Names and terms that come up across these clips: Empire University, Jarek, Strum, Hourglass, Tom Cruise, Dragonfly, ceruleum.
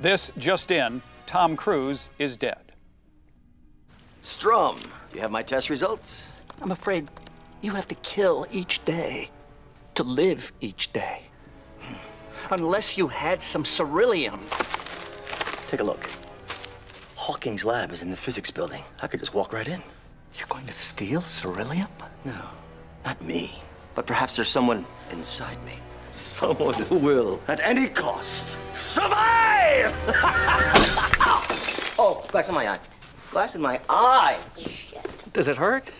This just in, Tom Cruise is dead. Strum, you have my test results? I'm afraid you have to kill each day to live each day. Unless you had some ceruleum. Take a look. Hawking's lab is in the physics building. I could just walk right in. You're going to steal ceruleum? No, not me. But perhaps there's someone inside me. Someone who will, at any cost, survive! Oh, glass in my eye. Glass in my eye! Does it hurt?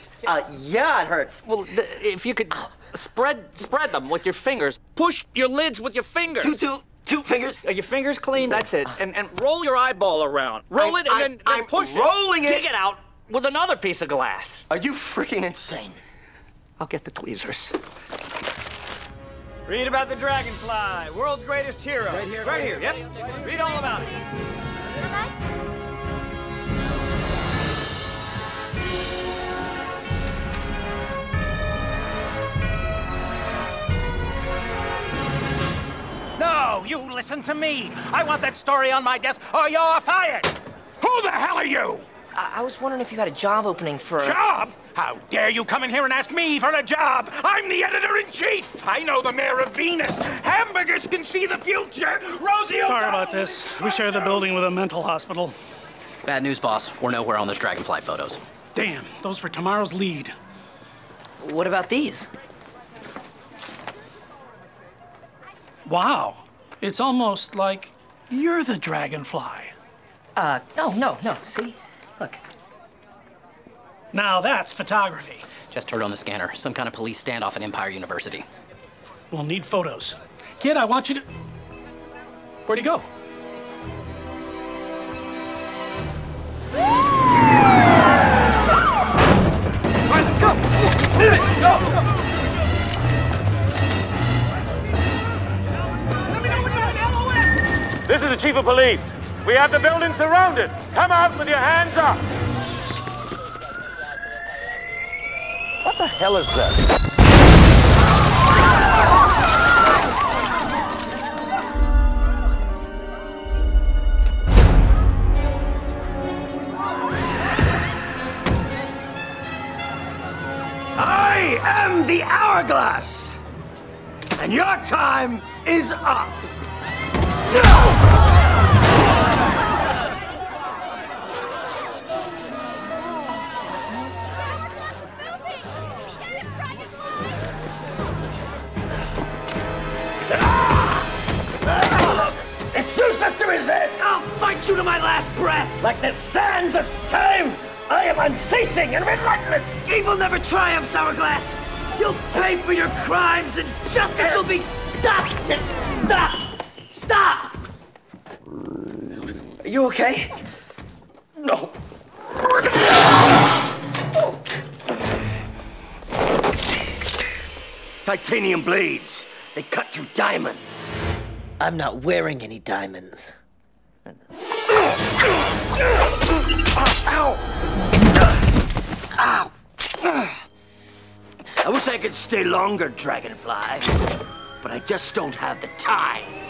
Yeah, it hurts. Well, if you could spread them with your fingers. Push your lids with your fingers. Two fingers. Are your fingers clean? That's it. And roll your eyeball around. Roll it and then push it. I'm rolling it. Dig it out with another piece of glass. Are you freaking insane? I'll get the tweezers. Read about the Dragonfly, world's greatest hero. Right here. Right here. Yep. Read all about it. No, you listen to me. I want that story on my desk or you're fired. Who the hell are you? I was wondering if you had a job opening for a... Job? How dare you come in here and ask me for a job? I'm the editor-in-chief. I know the mayor of Venus. Hamburgers can see the future. Rosie... Sorry about this. We share the building with a mental hospital. Bad news, boss. We're nowhere on those Dragonfly photos. Damn, those were tomorrow's lead. What about these? Wow. It's almost like you're the Dragonfly. No. See? Look. Now that's photography. Just heard on the scanner. Some kind of police standoff at Empire University. We'll need photos. Kid, I want you to... Where'd he go? Go! This is the chief of police. We have the building surrounded. Come out with your hands up. What the hell is that? I am the Hourglass, and your time is up. No! I'll fight you to my last breath! Like the sands of time, I am unceasing and relentless! Evil never triumphs, Hourglass! You'll pay for your crimes and justice will be... Stop! Are you okay? No. Titanium blades, they cut through diamonds. I'm not wearing any diamonds. Ow! I wish I could stay longer, Dragonfly, but I just don't have the time.